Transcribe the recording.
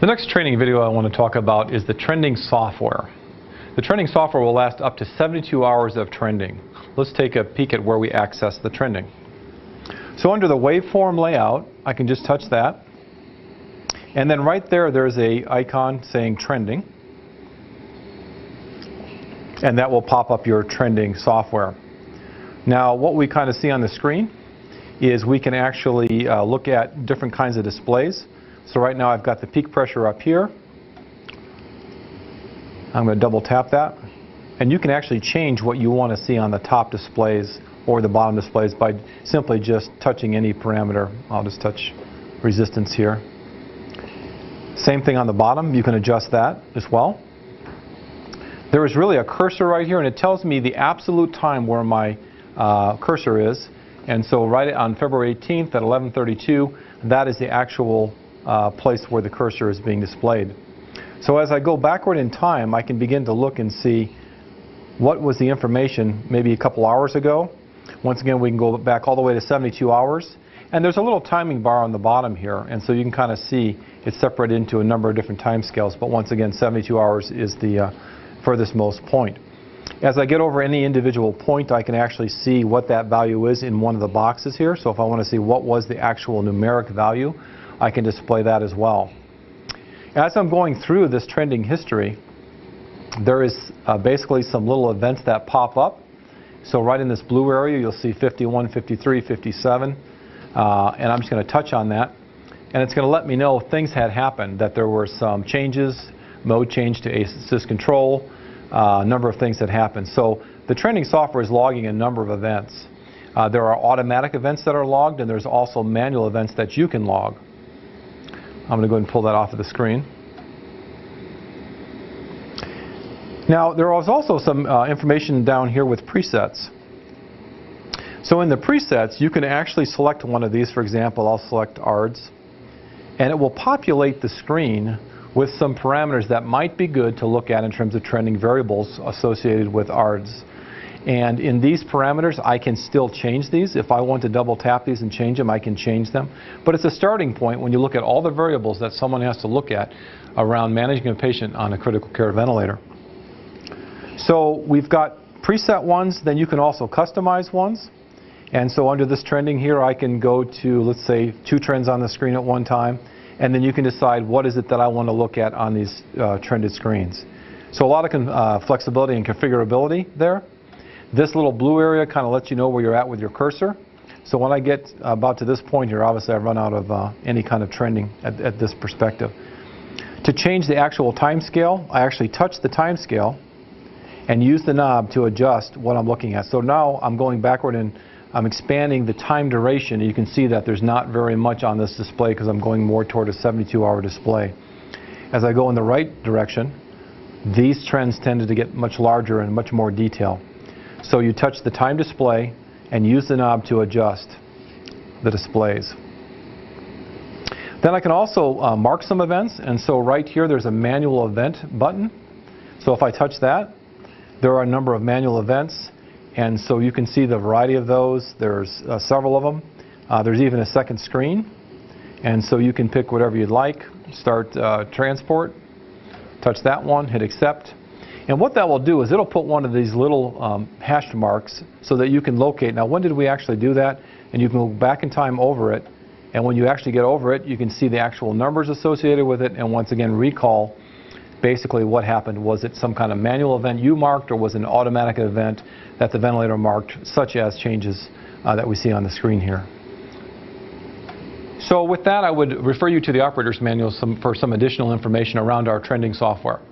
The next training video I want to talk about is the trending software. The trending software will last up to 72 hours of trending. Let's take a peek at where we access the trending. So under the waveform layout, I can just touch that. And then right there, there's an icon saying trending. And that will pop up your trending software. Now, what we kind of see on the screen is we can actually look at different kinds of displays. So right now I've got the peak pressure up here. I'm going to double tap that. And you can actually change what you want to see on the top displays or the bottom displays by simply just touching any parameter. I'll just touch resistance here. Same thing on the bottom. You can adjust that as well. There is really a cursor right here, and it tells me the absolute time where my cursor is. And so right on February 18th at 11:32, that is the actual place where the cursor is being displayed. So as I go backward in time, I can begin to look and see what was the information maybe a couple hours ago. Once again, we can go back all the way to 72 hours. And there's a little timing bar on the bottom here, and so you can kind of see it's separated into a number of different time scales. But once again, 72 hours is the furthest most point. As I get over any individual point, I can actually see what that value is in one of the boxes here. So if I want to see what was the actual numeric value, I can display that as well. As I'm going through this trending history, there is basically some little events that pop up. So right in this blue area, you'll see 51, 53, 57. And I'm just going to touch on that. And it's going to let me know things had happened, that there were some changes, mode change to assist control, a number of things that happened. So the trending software is logging a number of events. There are automatic events that are logged, and there's also manual events that you can log. I'm going to go ahead and pull that off of the screen. Now, there was also some information down here with presets. So in the presets, you can actually select one of these. For example, I'll select ARDS, and it will populate the screen with some parameters that might be good to look at in terms of trending variables associated with ARDS. And in these parameters, I can still change these. If I want to double tap these and change them, I can change them. But it's a starting point when you look at all the variables that someone has to look at around managing a patient on a critical care ventilator. So we've got preset ones, then you can also customize ones. And so under this trending here, I can go to, let's say, two trends on the screen at one time, and then you can decide what is it that I want to look at on these trended screens. So a lot of flexibility and configurability there. This little blue area kind of lets you know where you're at with your cursor. So when I get about to this point here, obviously I've run out of any kind of trending at this perspective. To change the actual time scale, I actually touch the time scale and use the knob to adjust what I'm looking at. So now I'm going backward and I'm expanding the time duration. You can see that there's not very much on this display because I'm going more toward a 72-hour display. As I go in the right direction, these trends tended to get much larger and much more detail. So you touch the time display and use the knob to adjust the displays. Then I can also mark some events, and so right here there's a manual event button. So if I touch that, there are a number of manual events, and so you can see the variety of those. There's several of them. There's even a second screen, and so you can pick whatever you'd like. Start transport, touch that one, hit accept. And what that will do is it'll put one of these little hash marks so that you can locate. Now, when did we actually do that? And you can go back in time over it. And when you actually get over it, you can see the actual numbers associated with it. And once again, recall basically what happened. Was it some kind of manual event you marked, or was it an automatic event that the ventilator marked, such as changes that we see on the screen here? So with that, I would refer you to the operator's manual for some additional information around our trending software.